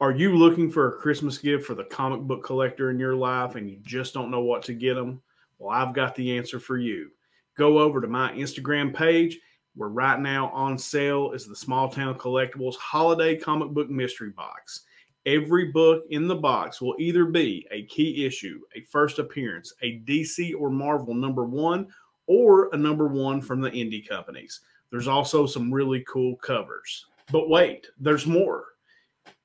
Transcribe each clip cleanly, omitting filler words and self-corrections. Are you looking for a Christmas gift for the comic book collector in your life and you just don't know what to get them? Well, I've got the answer for you. Go over to my Instagram page, where right now on sale is the Small Town Collectibles Holiday Comic Book Mystery Box. Every book in the box will either be a key issue, a first appearance, a DC or Marvel #1, or a #1 from the indie companies. There's also some really cool covers. But wait, there's more.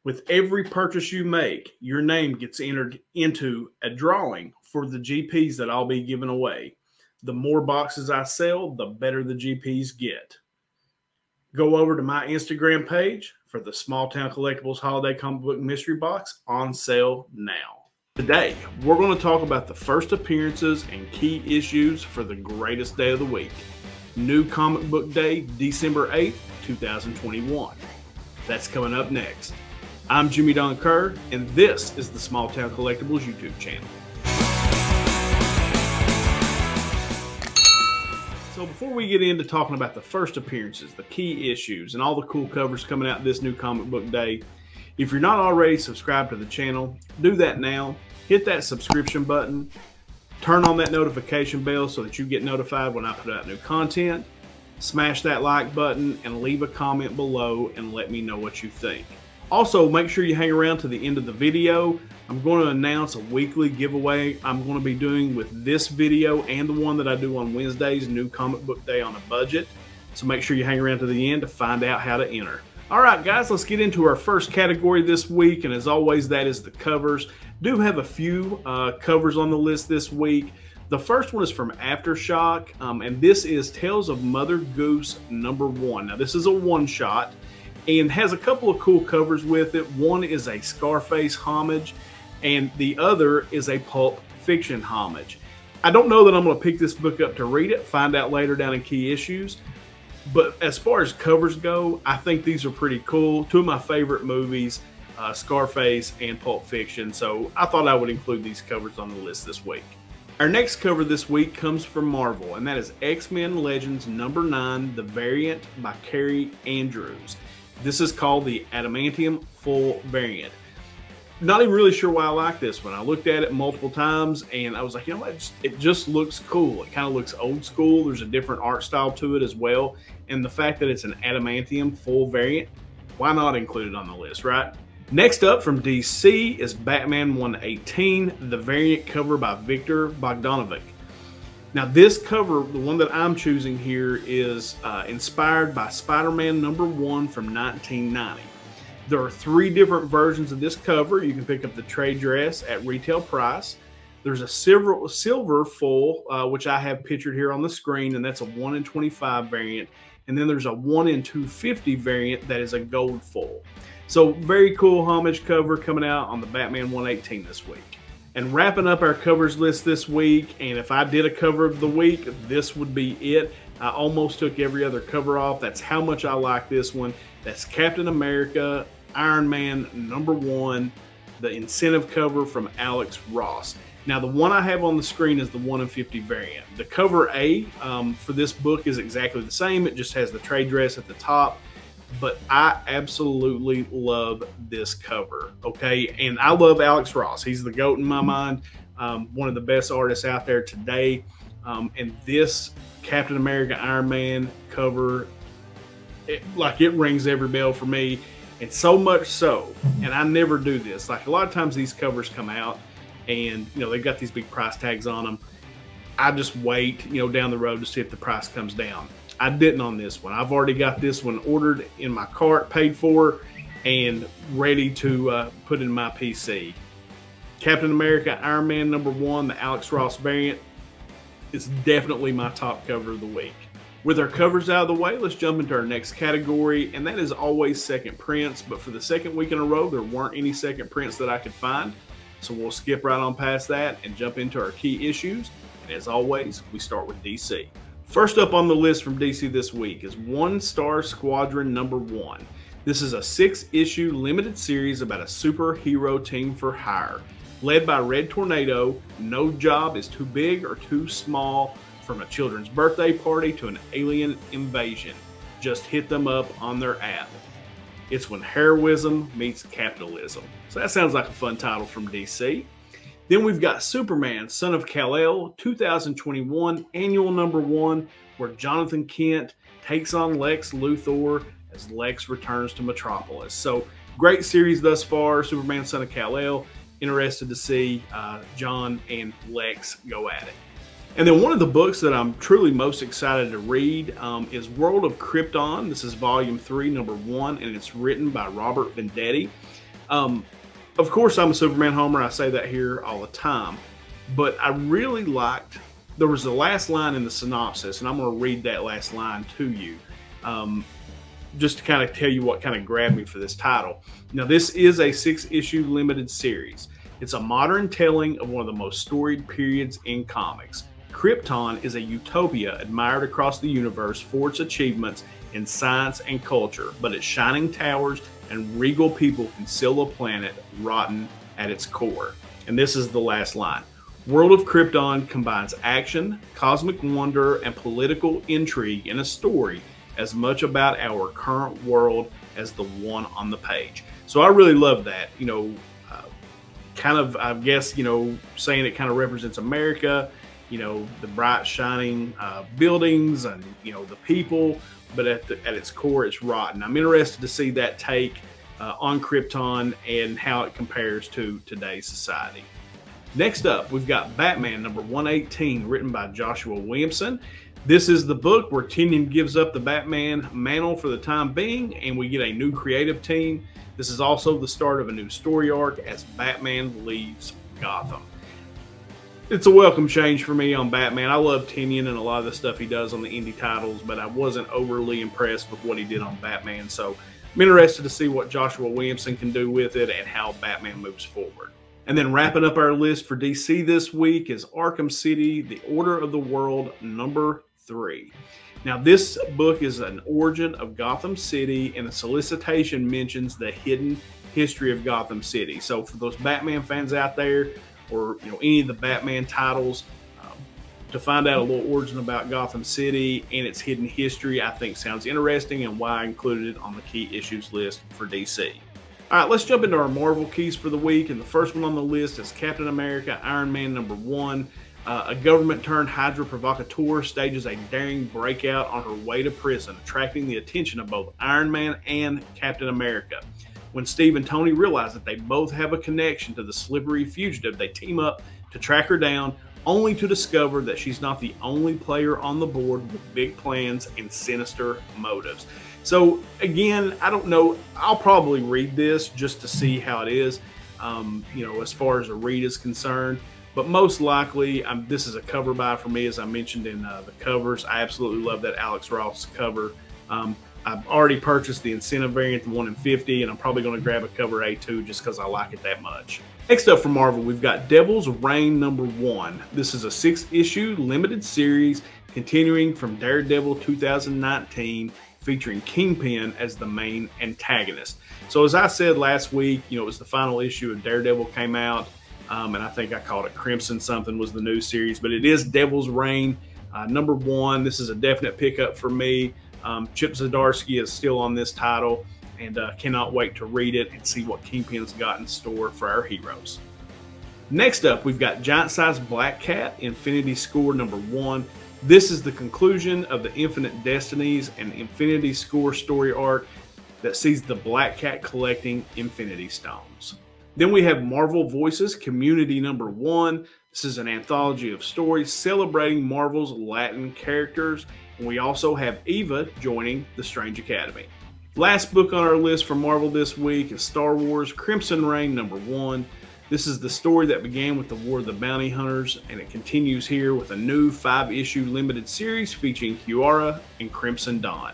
With every purchase you make, your name gets entered into a drawing for the GPs that I'll be giving away. The more boxes I sell, the better the GPs get. Go over to my Instagram page for the Small Town Collectibles Holiday Comic Book Mystery Box, on sale now. Today, we're going to talk about the first appearances and key issues for the greatest day of the week. New Comic Book Day, December 8th, 2021. That's coming up next. I'm Jimmy Don Kerr, and this is the Small Town Collectibles YouTube channel. So before we get into talking about the first appearances, the key issues, and all the cool covers coming out this new comic book day, if you're not already subscribed to the channel, do that now. Hit that subscription button. Turn on that notification bell so that you get notified when I put out new content. Smash that like button and leave a comment below and let me know what you think. Also, make sure you hang around to the end of the video. I'm going to announce a weekly giveaway I'm going to be doing with this video and the one that I do on Wednesdays, New Comic Book Day on a Budget. So make sure you hang around to the end to find out how to enter. All right, guys, let's get into our first category this week. And as always, that is the covers. Do have a few covers on the list this week. The first one is from Aftershock, and this is Tales of Mother Goose #1. Now, this is a one-shot and has a couple of cool covers with it. One is a Scarface homage, and the other is a Pulp Fiction homage. I don't know that I'm going to pick this book up to read it, find out later down in Key Issues. But as far as covers go, I think these are pretty cool. Two of my favorite movies, Scarface and Pulp Fiction. So I thought I would include these covers on the list this week. Our next cover this week comes from Marvel, and that is X-Men Legends #9, The Variant by Carrie Andrews. This is called the Adamantium Full Variant. Not even really sure why I like this one. I looked at it multiple times and I was like, you know what, it just looks cool. It kind of looks old school. There's a different art style to it as well. And the fact that it's an Adamantium Full Variant, why not include it on the list, right? Next up from DC is Batman 118, the variant cover by Victor Bogdanovic. Now this cover, the one that I'm choosing here, is inspired by Spider-Man #1 from 1990. There are three different versions of this cover. You can pick up the trade dress at retail price. There's a silver full, which I have pictured here on the screen, and that's a 1/25 variant. And then there's a 1/250 variant that is a gold full. So very cool homage cover coming out on the Batman 118 this week. And wrapping up our covers list this week, and if I did a cover of the week, this would be it. I almost took every other cover off. That's how much I like this one. That's Captain America, Iron Man #1, the incentive cover from Alex Ross. Now, the one I have on the screen is the 1/50 variant. The cover A for this book is exactly the same. It just has the trade dress at the top. But I absolutely love this cover, okay? And I love Alex Ross. He's the GOAT in my mind, one of the best artists out there today. And this Captain America Iron Man cover, it rings every bell for me. And so much so, and I never do this. Like, a lot of times these covers come out and, you know, they've got these big price tags on them. I just wait, you know, down the road to see if the price comes down. I didn't on this one. I've already got this one ordered in my cart, paid for, and ready to put in my PC. Captain America Iron Man #1, the Alex Ross variant, is definitely my top cover of the week. With our covers out of the way, let's jump into our next category, and that is always second prints. But for the second week in a row, there weren't any second prints that I could find. So we'll skip right on past that and jump into our key issues. And as always, we start with DC. First up on the list from DC this week is One Star Squadron #1. This is a 6-issue limited series about a superhero team for hire. Led by Red Tornado, no job is too big or too small, from a children's birthday party to an alien invasion. Just hit them up on their app. It's when heroism meets capitalism. So that sounds like a fun title from DC. Then we've got Superman, Son of Kal-El, 2021, annual #1, where Jonathan Kent takes on Lex Luthor as Lex returns to Metropolis. So great series thus far, Superman, Son of Kal-El. Interested to see John and Lex go at it. And then one of the books that I'm truly most excited to read is World of Krypton. This is Volume 3, #1, and it's written by Robert Venditti. Of course, I'm a Superman homer. I say that here all the time. But I really liked, there was the last line in the synopsis, and I'm going to read that last line to you, just to kind of tell you what kind of grabbed me for this title. Now, this is a 6-issue limited series. It's a modern telling of one of the most storied periods in comics. Krypton is a utopia admired across the universe for its achievements in science and culture, but its shining towers and regal people conceal a planet rotten at its core. And this is the last line. World of Krypton combines action, cosmic wonder, and political intrigue in a story as much about our current world as the one on the page. So I really love that, you know, kind of, I guess, you know, saying it kind of represents America, you know, the bright shining buildings and, you know, the people, but at its core, it's rotten. I'm interested to see that take on Krypton and how it compares to today's society. Next up, we've got Batman #118, written by Joshua Williamson. This is the book where Tynion gives up the Batman mantle for the time being, and we get a new creative team. This is also the start of a new story arc as Batman leaves Gotham. It's a welcome change for me on Batman. I love Tynion and a lot of the stuff he does on the indie titles, but I wasn't overly impressed with what he did on Batman. So I'm interested to see what Joshua Williamson can do with it and how Batman moves forward. And then wrapping up our list for DC this week is Arkham City, The Order of the World, #3. Now, this book is an origin of Gotham City, and the solicitation mentions the hidden history of Gotham City. So for those Batman fans out there, or you know, any of the Batman titles, to find out a little origin about Gotham City and its hidden history, I think sounds interesting, and why I included it on the key issues list for DC. All right, let's jump into our Marvel keys for the week, and the first one on the list is Captain America, Iron Man #1. A government-turned Hydra provocateur stages a daring breakout on her way to prison, attracting the attention of both Iron Man and Captain America. When Steve and Tony realize that they both have a connection to the slippery fugitive, they team up to track her down, only to discover that she's not the only player on the board with big plans and sinister motives. So again, I don't know, I'll probably read this just to see how it is, you know, as far as a read is concerned. But most likely, this is a cover buy for me, as I mentioned in the covers. I absolutely love that Alex Ross cover. I've already purchased the incentive variant, the 1 in 50, and I'm probably going to grab a cover A2 just because I like it that much. Next up from Marvel, we've got Devil's Reign #1. This is a 6-issue limited series continuing from Daredevil 2019, featuring Kingpin as the main antagonist. So as I said last week, you know, it was the final issue of Daredevil came out. And I think I called it Crimson something was the new series, but it is Devil's Reign, #1. This is a definite pickup for me. Chip Zdarsky is still on this title, and cannot wait to read it and see what Kingpin's got in store for our heroes. Next up, we've got Giant Size Black Cat, Infinity Score #1. This is the conclusion of the Infinite Destinies and Infinity Score story arc that sees the Black Cat collecting Infinity Stones. Then we have Marvel Voices, Community #1. This is an anthology of stories celebrating Marvel's Latin characters. And we also have Eva joining the Strange Academy. Last book on our list for Marvel this week is Star Wars, Crimson Reign #1. This is the story that began with the War of the Bounty Hunters, and it continues here with a new 5-issue limited series featuring Huara and Crimson Dawn.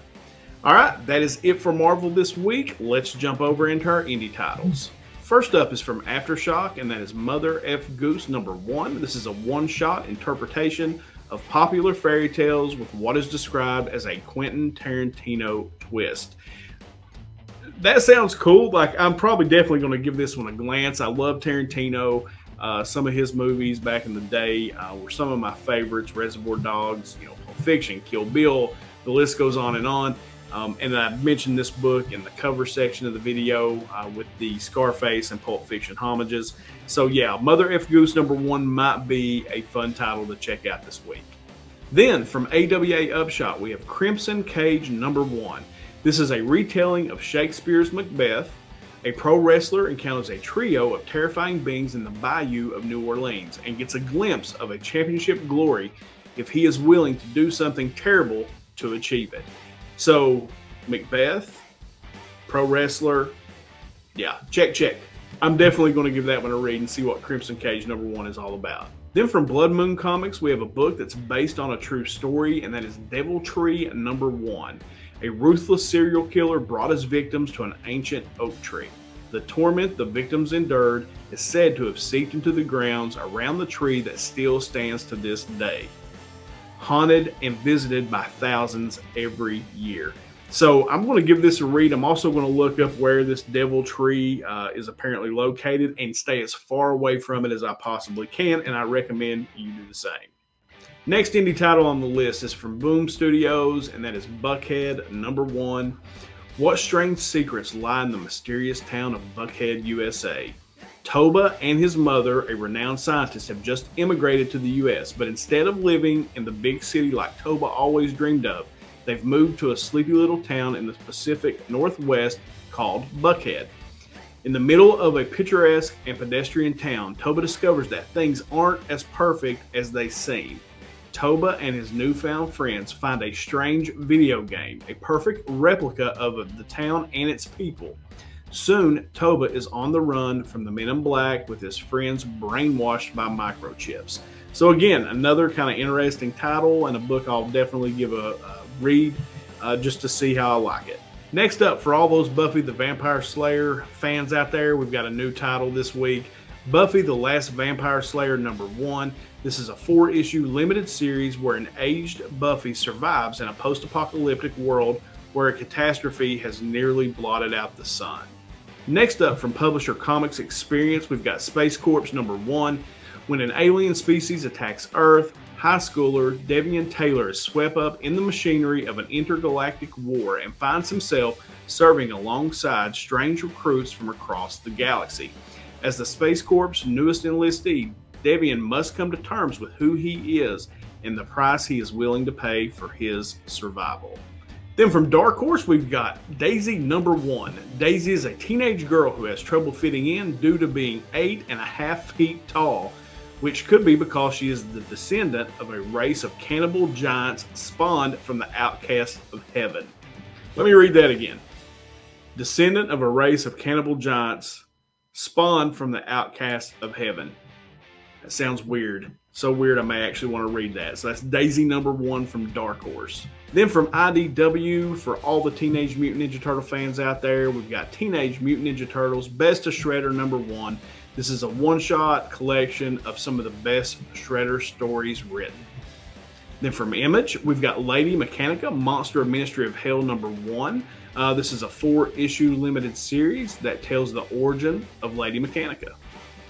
All right, that is it for Marvel this week. Let's jump over into our indie titles. First up is from Aftershock, and that is Mother F. Goose #1. This is a one-shot interpretation of popular fairy tales with what is described as a Quentin Tarantino twist. That sounds cool. Like, I'm probably definitely going to give this one a glance. I love Tarantino. Some of his movies back in the day were some of my favorites. Reservoir Dogs, you know, Pulp Fiction, Kill Bill, the list goes on and on. And I mentioned this book in the cover section of the video with the Scarface and Pulp Fiction homages. So yeah, Mother F. Goose #1 might be a fun title to check out this week. Then from AWA Upshot, we have Crimson Cage #1. This is a retelling of Shakespeare's Macbeth. A pro wrestler encounters a trio of terrifying beings in the bayou of New Orleans and gets a glimpse of a championship glory if he is willing to do something terrible to achieve it. So, Macbeth, pro wrestler, yeah, check. I'm definitely going to give that one a read and see what Crimson Cage #1 is all about. Then from Blood Moon Comics, we have a book that's based on a true story, and that is Devil Tree #1. A ruthless serial killer brought his victims to an ancient oak tree. The torment the victims endured is said to have seeped into the grounds around the tree that still stands to this day, haunted and visited by thousands every year. So I'm going to give this a read. I'm also going to look up where this Devil Tree is apparently located and stay as far away from it as I possibly can, and I recommend you do the same. Next indie title on the list is from Boom Studios, and that is Buckhead #1. What strange secrets lie in the mysterious town of Buckhead, USA? Toba and his mother, a renowned scientist, have just immigrated to the U.S., but instead of living in the big city like Toba always dreamed of, they've moved to a sleepy little town in the Pacific Northwest called Buckhead. In the middle of a picturesque and pedestrian town, Toba discovers that things aren't as perfect as they seem. Toba and his newfound friends find a strange video game, a perfect replica of the town and its people. Soon, Toba is on the run from the Men in Black with his friends brainwashed by microchips. So again, another kind of interesting title and a book I'll definitely give a read just to see how I like it. Next up, for all those Buffy the Vampire Slayer fans out there, we've got a new title this week, Buffy the Last Vampire Slayer #1. This is a 4-issue limited series where an aged Buffy survives in a post-apocalyptic world where a catastrophe has nearly blotted out the sun. Next up from publisher Comics Experience, we've got Space Corps #1. When an alien species attacks Earth, high schooler Devian Taylor is swept up in the machinery of an intergalactic war and finds himself serving alongside strange recruits from across the galaxy. As the Space Corps' newest enlistee, Devian must come to terms with who he is and the price he is willing to pay for his survival. Then from Dark Horse, we've got Daisy #1. Daisy is a teenage girl who has trouble fitting in due to being 8.5 feet tall, which could be because she is the descendant of a race of cannibal giants spawned from the outcasts of heaven. Let me read that again. Descendant of a race of cannibal giants spawned from the outcasts of heaven. That sounds weird. So weird I may actually want to read that. So that's Daisy #1 from Dark Horse. Then from IDW, for all the Teenage Mutant Ninja Turtle fans out there, we've got Teenage Mutant Ninja Turtles Best of Shredder #1. This is a one-shot collection of some of the best Shredder stories written. Then from Image, we've got Lady Mechanica Monster of Ministry of Hell #1. This is a 4-issue limited series that tells the origin of Lady Mechanica.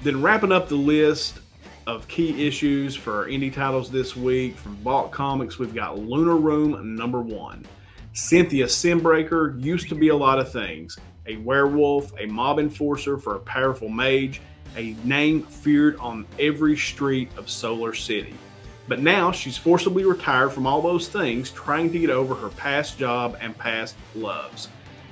Then wrapping up the list of key issues for our indie titles this week, from Vault Comics, we've got Lunar Room #1. Cynthia Sinbreaker used to be a lot of things: a werewolf, a mob enforcer for a powerful mage, a name feared on every street of Solar City. But now she's forcibly retired from all those things, trying to get over her past job and past loves.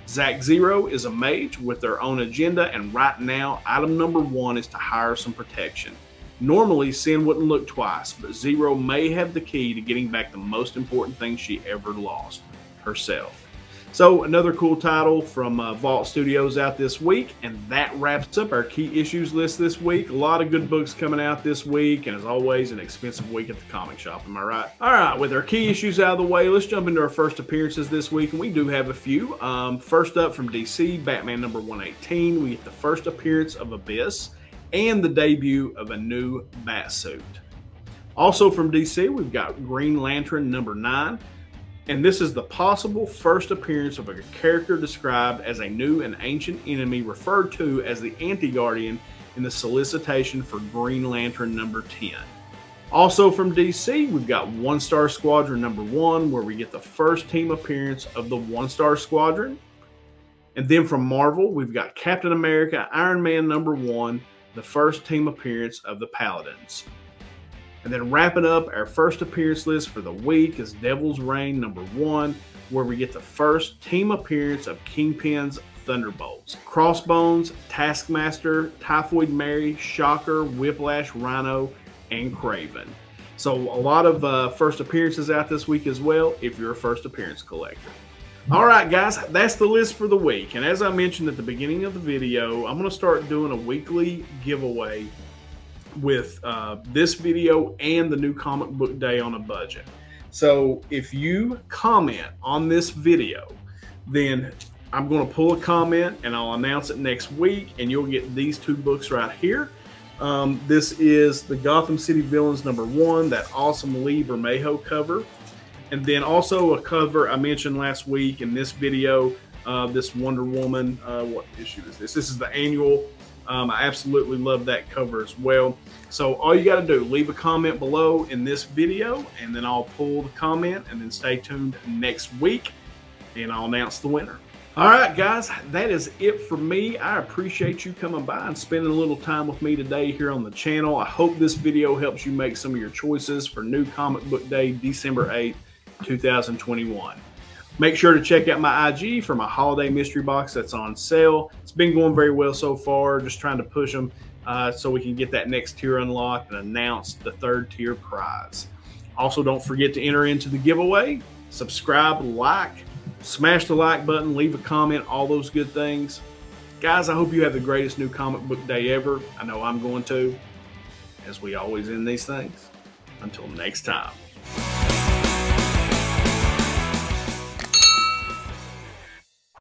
Zack Zero is a mage with their own agenda, and right now item #1 is to hire some protection. Normally, Sin wouldn't look twice, but Zero may have the key to getting back the most important thing she ever lost, herself. So another cool title from Vault Studios out this week, and that wraps up our key issues list this week. A lot of good books coming out this week, and as always, an expensive week at the comic shop, am I right? All right, with our key issues out of the way, let's jump into our first appearances this week, and we do have a few. First up from DC, Batman #118, we get the first appearance of Abyss and the debut of a new Batsuit. Also from DC, we've got Green Lantern #9, and this is the possible first appearance of a character described as a new and ancient enemy referred to as the Anti-Guardian in the solicitation for Green Lantern #10. Also from DC, we've got One Star Squadron #1, where we get the first team appearance of the One Star Squadron. And then from Marvel, we've got Captain America, Iron Man #1, the first team appearance of the Paladins. And then wrapping up our first appearance list for the week is Devil's Reign #1, where we get the first team appearance of Kingpin's Thunderbolts, Crossbones, Taskmaster, Typhoid Mary, Shocker, Whiplash, Rhino, and Kraven. So a lot of first appearances out this week as well, if you're a first appearance collector. All right, guys, that's the list for the week. And as I mentioned at the beginning of the video, I'm going to start doing a weekly giveaway with this video and the new comic book day on a budget. So if you comment on this video, then I'm going to pull a comment and I'll announce it next week, and you'll get these two books right here. This is the Gotham City Villains #1, that awesome Lee Bermejo cover. And then also a cover I mentioned last week in this video, this Wonder Woman, what issue is this? This is the annual. I absolutely love that cover as well. So all you got to do, leave a comment below in this video, and then I'll pull the comment, and then stay tuned next week and I'll announce the winner. All right, guys, that is it for me. I appreciate you coming by and spending a little time with me today here on the channel. I hope this video helps you make some of your choices for new comic book day, December 8th. 2021. Make sure to check out my IG for my holiday mystery box that's on sale. It's been going very well so far, just trying to push them so we can get that next tier unlocked and announce the third tier prize. Also, don't forget to enter into the giveaway. Subscribe, like, smash the like button, leave a comment, all those good things. Guys, I hope you have the greatest new comic book day ever. I know I'm going to, as we always end these things. Until next time.